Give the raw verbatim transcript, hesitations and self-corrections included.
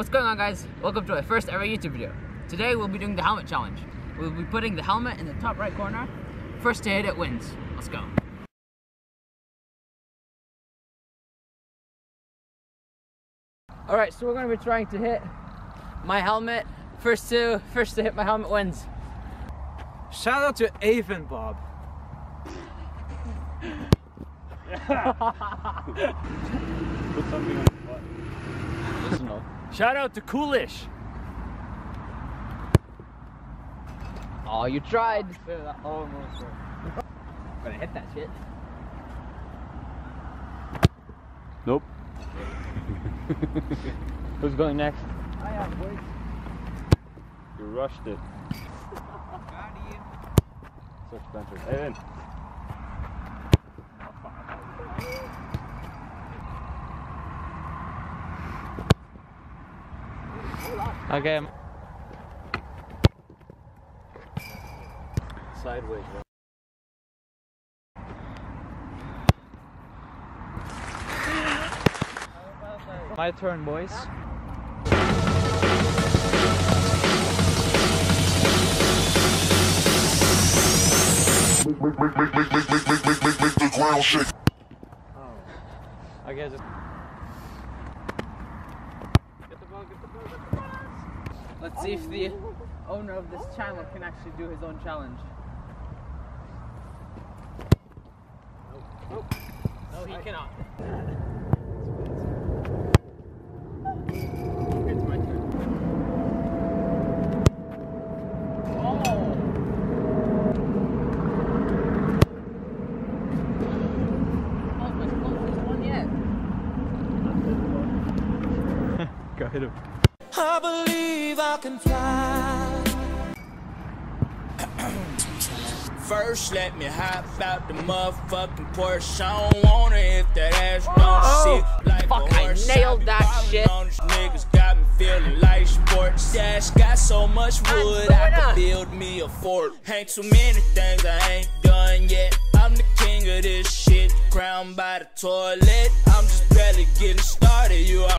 What's going on, guys? Welcome to my first ever YouTube video. Today we'll be doing the helmet challenge. We'll be putting the helmet in the top right corner. First to hit it wins. Let's go. Alright, so we're going to be trying to hit my helmet. First to, first to hit my helmet wins. Shout out to EivindBob. Put something on your butt. Personal. Shout out to Kuleish. Oh, you tried. Almost. I'm gonna hit that shit. Nope. Who's going next? I am, boys. You rushed it. Got you. So expensive. Hey, in. Okay. Sideways. My turn, boys. The ground shake. Oh. I guess it's... Get the ball, get the ball, get the ball. Let's see if the owner of this channel can actually do his own challenge. Nope. No, he cannot. It's my turn. Oh! Not as close as one yet. Go hit him. I believe I can fly. First, let me hop out the motherfucking Porsche. I don't want it if that ass don't oh, sit like fuck, a horse. I nailed that shit. Niggas got me feeling like sports. Dash got so much wood, I could build me a fort. Ain't too many things I ain't done yet. I'm the king of this shit, crowned by the toilet. I'm just barely getting started, you are.